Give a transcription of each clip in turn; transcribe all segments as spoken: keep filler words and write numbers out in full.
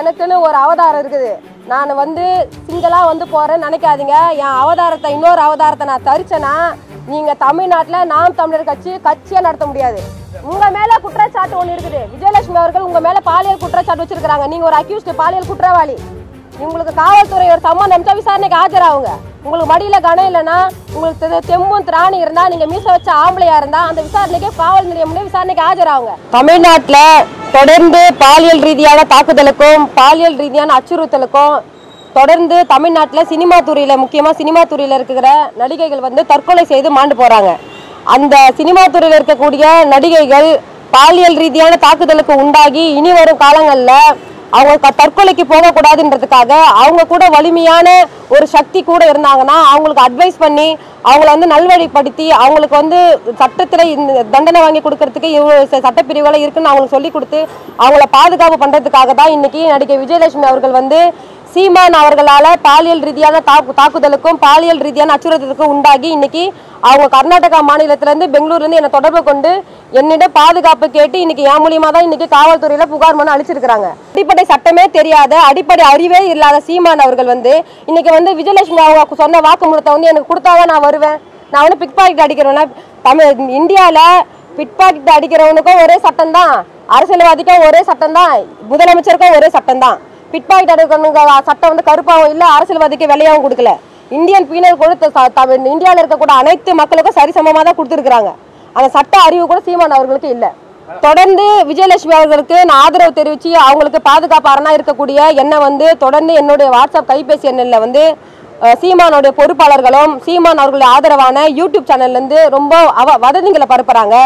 எனக்குன்னு ஒரு அவதாரம் இருக்குது. நான் வந்து சிங்களாக வந்து போகிறேன்னு நினைக்காதீங்க. என் அவதாரத்தை இன்னொரு அவதாரத்தை நான் தரிச்சேன்னா நீங்கள் தமிழ்நாட்டில் நாம் தமிழர் கட்சி கட்சியாக நடத்த முடியாது. உங்கள் மேலே குற்றச்சாட்டு ஒன்று இருக்குது. விஜயலட்சுமி அவர்கள் உங்கள் மேலே பாலியல் குற்றச்சாட்டு வச்சுருக்கிறாங்க. நீங்கள் ஒரு அக்யூஸ்டு, பாலியல் குற்றவாளி. உங்களுக்கு காவல்துறை ஒரு சம்மன் அனுப்பிச்சா விசாரணைக்கு ஆஜராகுங்க. உங்களுக்கு மடியில் கணம் இல்லைன்னா, உங்களுக்கு தெம்பும் திராணி இருந்தால், நீங்கள் மீச வச்ச ஆம்பளையாக இருந்தால் அந்த விசாரணைக்கே காவல் நிலையம் விசாரணைக்கு ஆஜராகுங்க. தமிழ்நாட்டில் தொடர்ந்து பாலியல் ரீதியான தாக்குதலுக்கும் பாலியல் ரீதியான அச்சுறுத்தலுக்கும் தொடர்ந்து தமிழ்நாட்டில் சினிமா துறையில், முக்கியமாக சினிமா துறையில் இருக்கிற நடிகைகள் வந்து தற்கொலை செய்து மாண்டு போகிறாங்க. அந்த சினிமா துறையில் இருக்கக்கூடிய நடிகைகள் பாலியல் ரீதியான தாக்குதலுக்கு உண்டாகி இனி வரும் காலங்களில் அவங்க தற்கொலைக்கு போகக்கூடாதுன்றதுக்காக அவங்க கூட வலிமையான ஒரு சக்தி கூட இருந்தாங்கன்னா அவங்களுக்கு அட்வைஸ் பண்ணி அவங்கள வந்து நல்வழிப்படுத்தி அவங்களுக்கு வந்து சட்டத்தில் இந்த தண்டனை வாங்கி கொடுக்கறதுக்கு இவ்வளோ சட்டப்பிரிவுகளை இருக்குன்னு அவங்களுக்கு சொல்லி கொடுத்து அவங்கள பாதுகாப்பு பண்ணுறதுக்காக தான் இன்றைக்கி நடிகை விஜயலட்சுமி அவர்கள் வந்து சீமான் அவர்களால் பாலியல் ரீதியான தாக்கு தாக்குதலுக்கும் பாலியல் ரீதியான அச்சுறுத்தலுக்கும் உண்டாகி இன்றைக்கி அவங்க கர்நாடகா மாநிலத்திலேருந்து பெங்களூர்லேருந்து என்னை தொடர்பு கொண்டு என்னிடம் பாதுகாப்பு கேட்டு இன்றைக்கி என் மூலியமாக தான் இன்றைக்கி காவல்துறையில் புகார் மனு அளிச்சிருக்கிறாங்க. அடிப்படை சட்டமே தெரியாத, அடிப்படை அறிவே இல்லாத சீமான் அவர்கள் வந்து இன்றைக்கி வந்து விஜயலட்சுமி அவங்க சொன்ன வாக்குமூலத்தை வந்து எனக்கு கொடுத்தாதான் நான் வருவேன், நான் வந்து பிக் பாக்கெட் அடிக்கிறேன்னா, தமிழ் இந்தியாவில் பிக் பாக்கெட் அடிக்கிறவனுக்கும் ஒரே சட்டம் தான், அரசியல்வாதிக்கும் ஒரே சட்டம் தான், முதலமைச்சருக்கும் ஒரே சட்டம் தான். பிட் பாக்கெட் அடிக்கணுங்கிற சட்டம் வந்து கருப்பாகவும் இல்லை, அரசியல்வாதிக்கு விலையாகவும் கொடுக்கல. இந்தியன் பீனல் கொடுத்த இந்தியாவில் இருக்கக்கூடிய அனைத்து மக்களுக்கும் சரிசமமாக தான் கொடுத்துருக்குறாங்க. அந்த சட்ட அறிவு கூட சீமான் அவர்களுக்கு இல்லை. தொடர்ந்து விஜயலட்சுமி அவர்களுக்கு நான் ஆதரவு தெரிவித்து அவங்களுக்கு பாதுகாப்பாரனாக இருக்கக்கூடிய என்னை வந்து தொடர்ந்து என்னுடைய வாட்ஸ்அப் கைபேசி எண்ணில் வந்து சீமானுடைய பொறுப்பாளர்களும் சீமான் அவர்களுடைய ஆதரவான யூடியூப் சேனல்லேருந்து ரொம்ப அவ வதந்திங்களை பரப்புகிறாங்க.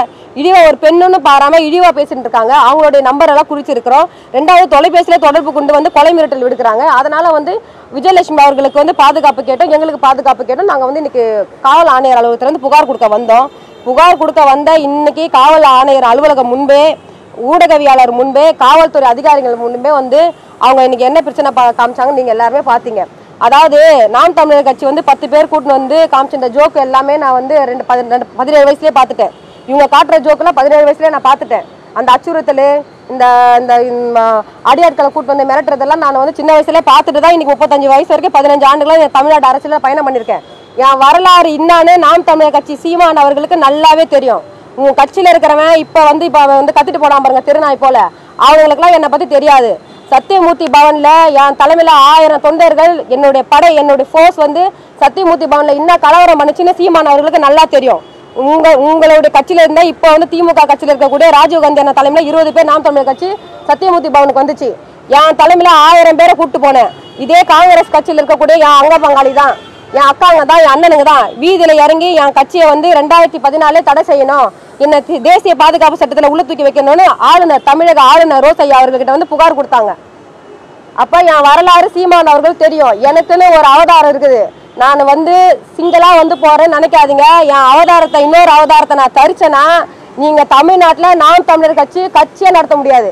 இழிவா ஒரு பெண்ணுன்னு பாராமல் இழிவாக பேசிகிட்டு இருக்காங்க. அவங்களுடைய நம்பரெல்லாம் குறிச்சிருக்கிறோம். ரெண்டாவது தொலைபேசியில் தொடர்பு கொண்டு வந்து கொலை மிரட்டல் விடுக்கிறாங்க. அதனால் வந்து விஜயலட்சுமி அவர்களுக்கு வந்து பாதுகாப்பு கேட்டோம், எங்களுக்கு பாதுகாப்பு கேட்டோம். நாங்கள் வந்து இன்றைக்கி காவல் ஆணையர் அலுவலகத்திலேருந்து புகார் கொடுக்க வந்தோம். புகார் கொடுக்க வந்த இன்றைக்கி காவல் ஆணையர் அலுவலகம் முன்பே, ஊடகவியாளர் முன்பே, காவல்துறை அதிகாரிகள் முன்பே வந்து அவங்க இன்றைக்கி என்ன பிரச்சனை பா காமிச்சாங்கன்னு நீங்கள் எல்லாருமே பார்த்தீங்க. அதாவது நாம் தமிழர் கட்சி வந்து பத்து பேர் கூட்டின்னு வந்து காமிச்சிருந்த ஜோக்கு எல்லாமே நான் வந்து ரெண்டு பதினேழு வயசுலேயே பார்த்துட்டேன். இவங்க காட்டுற ஜோக்கெல்லாம் பதினேழு வயசுலேயே நான் பார்த்துட்டேன். அந்த அச்சுறுத்தல், இந்த இந்த அடியாட்களை கூட்டு வந்து மிரட்டுறதெல்லாம் நான் வந்து சின்ன வயசுலேயே பார்த்துட்டு தான் இன்றைக்கி முப்பத்தஞ்சு வயசு வரைக்கும் பதினஞ்சு ஆண்டுகளாக என் தமிழ்நாடு அரசியலில் பயணம் பண்ணியிருக்கேன். என் வரலாறு என்னான்னு நாம் தமிழர் கட்சி சீமான் அவர்களுக்கு நல்லாவே தெரியும். உங்கள் கட்சியில் இருக்கிறவன் இப்போ வந்து இப்போ வந்து கற்றுட்டு போடாம பாருங்க திருநாய் போல், அவங்களுக்குலாம் என்னை பற்றி தெரியாது. சத்தியமூர்த்தி பவனில் என் தலைமையில் ஆயிரம் தொண்டர்கள், என்னுடைய படை, என்னுடைய ஃபோர்ஸ் வந்து சத்தியமூர்த்தி பவனில் இன்னும் கலவரம் பண்ணிச்சுன்னு சீமான் அவர்களுக்கு நல்லா தெரியும். உங்கள் உங்களுடைய கட்சியில் இருந்தால் இப்போ வந்து திமுக கட்சியில் இருக்கக்கூடிய ராஜீவ்காந்தி அண்ணா தலைமையில் இருபது பேர் நாம் தமிழர் கட்சி சத்தியமூர்த்தி பவனுக்கு வந்துச்சு. என் தலைமையில் ஆயிரம் பேரை கூப்பிட்டு போனேன். இதே காங்கிரஸ் கட்சியில் இருக்கக்கூடிய என் அங்க பங்காளி தான், என் அக்காங்க தான், என் அண்ணனுங்க தான் வீதியில் இறங்கி என் கட்சியை வந்து ரெண்டாயிரத்தி பதினாலே தடை செய்யணும், என்னை தேசிய பாதுகாப்பு சட்டத்தில் உள்ள தூக்கி வைக்கணும்னு ஆளுநர், தமிழக ஆளுநர் ரோசையா அவர்கிட்ட வந்து புகார் கொடுத்தாங்க. அப்போ என் வரலாறு சீமான் அவர்கள் தெரியும். எனக்குன்னு ஒரு அவதாரம் இருக்குது. நான் வந்து சிங்களாக வந்து போகிறேன்னு நினைக்காதீங்க. என் அவதாரத்தை இன்னொரு அவதாரத்தை நான் தரிச்சேன்னா நீங்கள் தமிழ்நாட்டில் நாம் தமிழர் கட்சி கட்சியாக நடத்த முடியாது.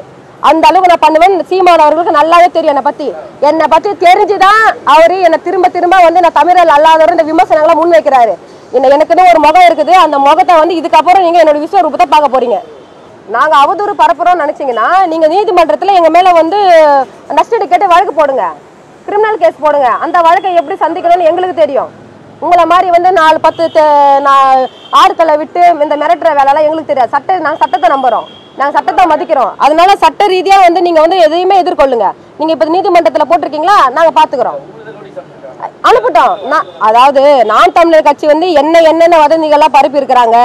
அந்த அளவுக்கு நான் பண்ணுவேன். சீமான் அவர்களுக்கு நல்லாவே தெரியும் என்னை பற்றி. என்னை பற்றி தெரிஞ்சுதான் அவர் என்னை திரும்ப திரும்ப வந்து நான் தமிழர் அல்லாதவர் இந்த விமர்சனங்களை முன்வைக்கிறாரு. என்ன எனக்குன்னு ஒரு முகம் இருக்குது. அந்த முகத்தை வந்து இதுக்கப்புறம் நீங்கள் என்னோடய விஸ்வரூபத்தை பார்க்க போகிறீங்க. நாங்கள் அவதூறு பரப்புகிறோம்னு நினச்சிங்கன்னா நீங்கள் நீதிமன்றத்தில் எங்கள் மேலே வந்து நஷ்டீடு கேட்டு வழக்கு போடுங்க, கிரிமினல் கேஸ் போடுங்க. அந்த வழக்கை எப்படி சந்திக்கணும்னு எங்களுக்கு தெரியும். உங்களை மாதிரி வந்து நாலு பத்து நான் ஆட்களை விட்டு இந்த மிரட்டுற வேலைலாம் எங்களுக்கு தெரியாது. சட்ட நாங்கள் சட்டத்தை நம்புகிறோம், நாங்கள் சட்டத்தை மதிக்கிறோம். அதனால சட்ட ரீதியாக வந்து நீங்கள் வந்து எதையுமே எதிர்கொள்ளுங்க. நீங்கள் இப்போ நீதிமன்றத்தில் போட்டிருக்கீங்களா, நாங்கள் பார்த்துக்கிறோம், அனுப்பிட்டோம். நான் அதாவது நான் தமிழர் கட்சி வந்து என்ன என்னென்ன வதந்திகள்லாம் பரப்பி இருக்கிறாங்க,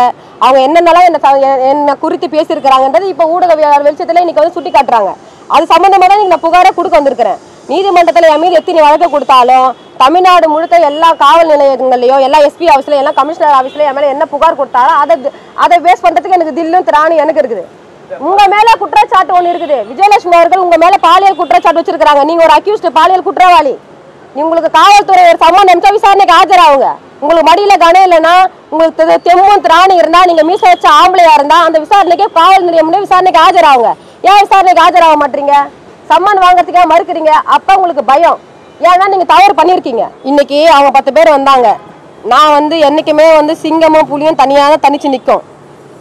அவங்க என்னென்னலாம் என்ன என்னை குறித்து பேசியிருக்கிறாங்கன்றது இப்போ ஊடக வெளிச்சத்தில் இன்றைக்கி வந்து சுட்டி காட்டுறாங்க. அது சம்மந்தமாக தான் நீங்கள் நான் புகாரை கொடுக்க வந்திருக்கிறேன். நீதிமன்றத்தில் என் மீது எத்தனை வழக்கு கொடுத்தாலும் தமிழ்நாடு முழுக்க எல்லா காவல் நிலையங்கள்லையும், எல்லா எஸ்பி ஆஃபீஸ்லையும், எல்லா கமிஷனர் ஆஃபீஸ்லையும் என் மேலே என்ன புகார் கொடுத்தாலும் அதை அதை பேஸ் பண்ணுறதுக்கு எனக்கு தில்லும் திராணி எனக்கு இருக்குது. உங்கள் மேலே குற்றச்சாட்டு ஒன்று இருக்குது. விஜயலட்சுமி அவர்கள் உங்கள் மேலே பாலியல் குற்றச்சாட்டு வச்சுருக்கிறாங்க. நீங்கள் ஒரு அக்யூஸ்டு, பாலியல் குற்றவாளி. உங்களுக்கு காவல்துறை ஒரு சம்மன் அனுப்பிச்சா விசாரணைக்கு ஆஜராகுங்க. உங்களுக்கு மடியில் கணம் இல்லைன்னா, உங்களுக்கு தெம்பும் திராணி இருந்தால், நீங்கள் மீச வச்ச ஆம்பளையாக இருந்தால் அந்த விசாரணைக்கே காவல் நிலையம் விசாரணைக்கு ஆஜராகுங்க. ஏன் விசாரணைக்கு ஆஜராக மாட்டீங்க? சம்மன் வாங்கிறதுக்காக மறுக்கிறீங்க. அப்போ உங்களுக்கு பயம். ஏன்னா நீங்கள் தவறு பண்ணியிருக்கீங்க. இன்றைக்கி அவங்க பத்து பேர் வந்தாங்க. நான் வந்து என்றைக்குமே வந்து சிங்கமும் புலியும் தனியாக தான் தனித்து நிற்கும்.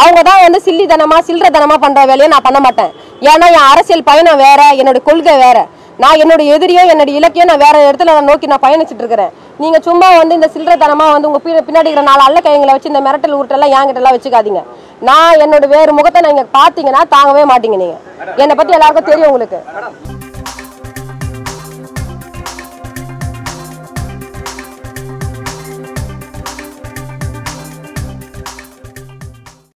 அவங்க தான் வந்து சில்லிதனமா சில்றதனமா பண்ற வேலையை நான் பண்ண மாட்டேன் ஏன்னா என் அரசியல் பயணம் வேற என்னோட கொள்கை வேற நான் என்னோட எதிரியோ என்னோட இலக்கியோ நான் வேற இடத்துல நான் நோக்கி நான் பயணிச்சிட்டு இருக்கறேன் நீங்க சும்மா வந்து இந்த சில்றதனமா வந்து உங்க பின்னாடி இருக்கிற நாலு அல்ல கைங்களை வச்சு இந்த மிரட்டல் ஊட்டெல்லாம் யாங்கிட்டலாம் வச்சுக்காதீங்க நான் என்னோட வேற முகத்தை நீங்க பாத்தீங்கன்னா தாங்கவே மாட்டீங்க நீங்க என்ன பத்தி எல்லாருக்கும் தெரியும் உங்களுக்கு